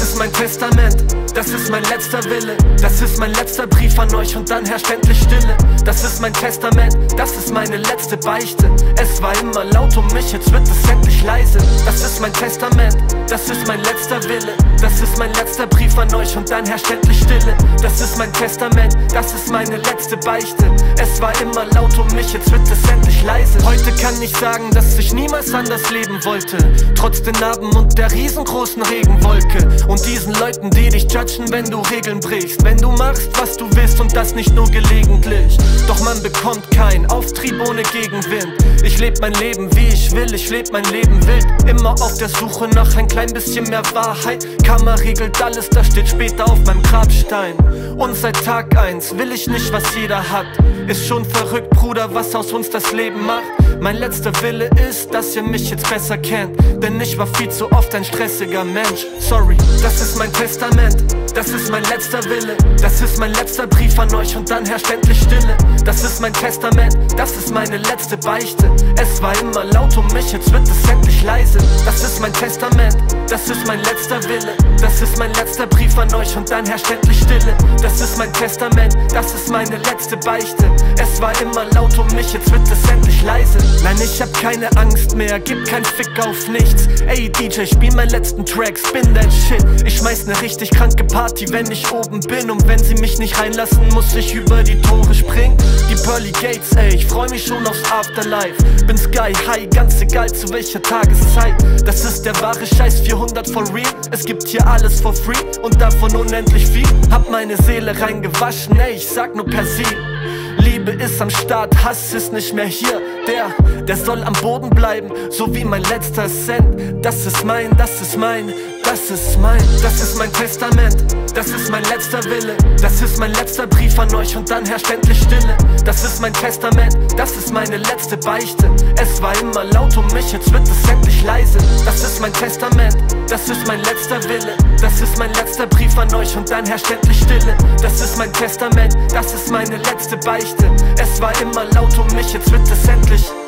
Das ist mein Testament, das ist mein letzter Wille, das ist mein letzter Brief an euch und dann herrscht endlich Stille. Das ist mein Testament, das ist meine letzte Beichte. Es war immer laut um mich, jetzt wird es endlich leise. Das ist mein Testament, das ist mein letzter Wille, das ist mein letzter Brief an euch und dann herrscht endlich Stille. Das ist mein Testament, das ist meine letzte Beichte. Es war immer laut um mich, jetzt wird es endlich leise. Heute kann ich sagen, dass ich niemals anders leben wollte, trotz den Narben und der riesengroßen Regenwolke. Und diesen Leuten, die dich judgen, wenn du Regeln brichst, wenn du machst, was du willst und das nicht nur gelegentlich. Doch man bekommt keinen Auftrieb ohne Gegenwind. Ich leb mein Leben wie ich will, ich leb mein Leben wild. Immer auf der Suche nach ein klein bisschen mehr Wahrheit. Karma regelt alles, das steht später auf meinem Grabstein. Und seit Tag 1 will ich nicht, was jeder hat. Ist schon verrückt, Bruder, was aus uns das Leben macht. Mein letzter Wille ist, dass ihr mich jetzt besser kennt, denn ich war viel zu oft ein stressiger Mensch. Sorry. Das ist mein Testament, das ist mein letzter Wille, das ist mein letzter Brief an euch und dann herrscht endlich Stille. Das ist mein Testament, das ist meine letzte Beichte. Es war immer laut um mich, jetzt wird es endlich leise. Das ist mein Testament, das ist mein letzter Wille, das ist mein letzter Brief an euch und dann herrscht endlich Stille. Das ist mein Testament, das ist meine letzte Beichte. Es war immer laut um mich, jetzt wird es endlich leise. Nein, ich hab keine Angst mehr, gib kein Fick auf nichts. Ey DJ, spiel meinen letzten Track, spin that shit. Ich schmeiß ne richtig kranke Party, wenn ich oben bin. Und wenn sie mich nicht reinlassen, muss ich über die Tore springen. Die Pearly Gates, ey, ich freu mich schon aufs Afterlife. Bin sky high, ganz egal zu welcher Tageszeit. Das ist der wahre Scheiß, 400 for real. Es gibt hier alles for free und davon unendlich viel. Hab meine Seele reingewaschen, ey, ich sag nur Persil. Liebe ist am Start, Hass ist nicht mehr hier. Der soll am Boden bleiben, so wie mein letzter Cent. Das ist mein, das ist mein, das ist mein. Das ist mein Testament, das ist mein letzter Wille, das ist mein letzter Brief an euch und dann herrscht endlich Stille. Das ist mein Testament, das ist meine letzte Beichte. Es war immer laut um mich, jetzt wird es endlich leise. Das ist mein Testament, das ist mein letzter Wille, das ist mein letzter Brief an euch und dann herrscht endlich Stille. Das ist mein Testament, das ist meine letzte Beichte. Es war immer laut um mich, jetzt wird es endlich